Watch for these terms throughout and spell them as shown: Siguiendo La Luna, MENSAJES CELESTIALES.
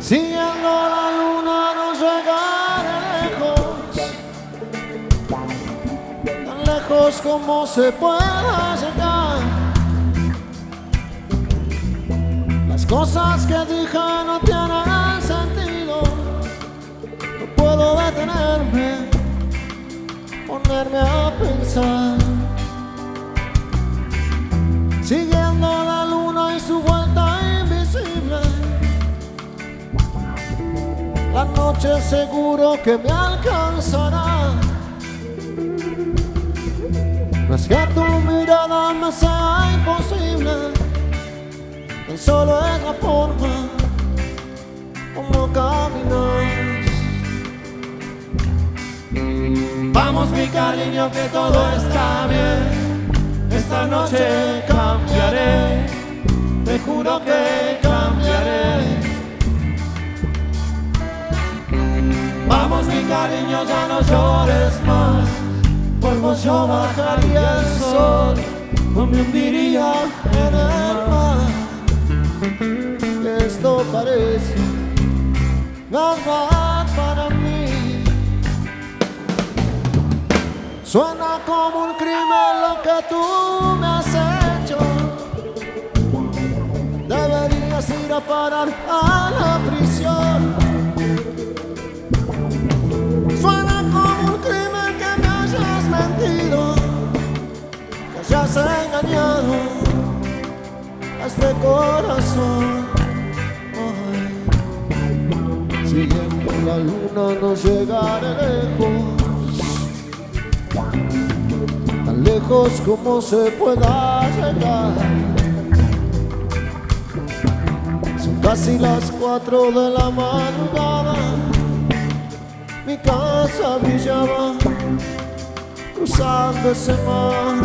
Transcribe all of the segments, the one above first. Siguiendo la luna no llegaré lejos, tan lejos como se pueda llegar. Las cosas que dije no tienen sentido, no puedo detenerme, ponerme a pensar. Siguiendo la luna y su vuelta invisible, la noche seguro que me alcanzará. No es que tu mirada me sea imposible, tan solo es la forma como caminas. Vamos, mi cariño, que todo está bien. Esta noche cambiaré, te juro que cambiaré. Vamos, mi cariño, ya no llores más, por vos yo bajaría el sol, no me hundiría en el mar. Esto parece normal para mí. Suena como un crimen lo que tú me has hecho, deberías ir a parar a la prisión. Has engañado a este corazón. Ay, siguiendo la luna no llegaré lejos, tan lejos como se pueda llegar. Son casi las 4 de la madrugada, mi casa brillaba cruzando ese mar.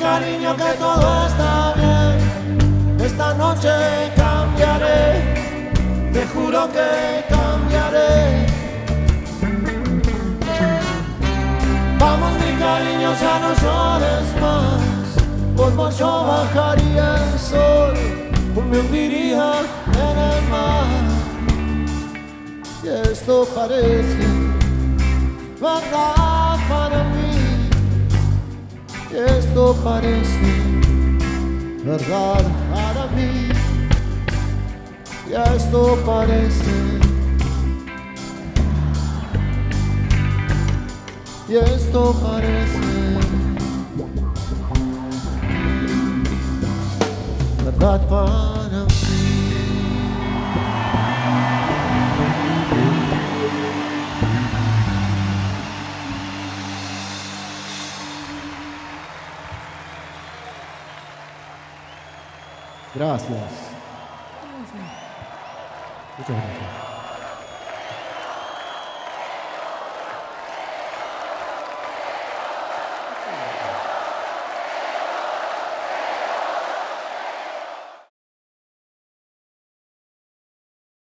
Cariño, que todo está bien, esta noche cambiaré, te juro que cambiaré. Vamos, mi cariño, ya no llores más, por vos yo bajaría el sol, por me hundiría en el mar. Y esto parece verdad para mí. Esto parece verdad para mí. Y esto parece. Y esto parece verdad para mí. Gracias. Muchas gracias.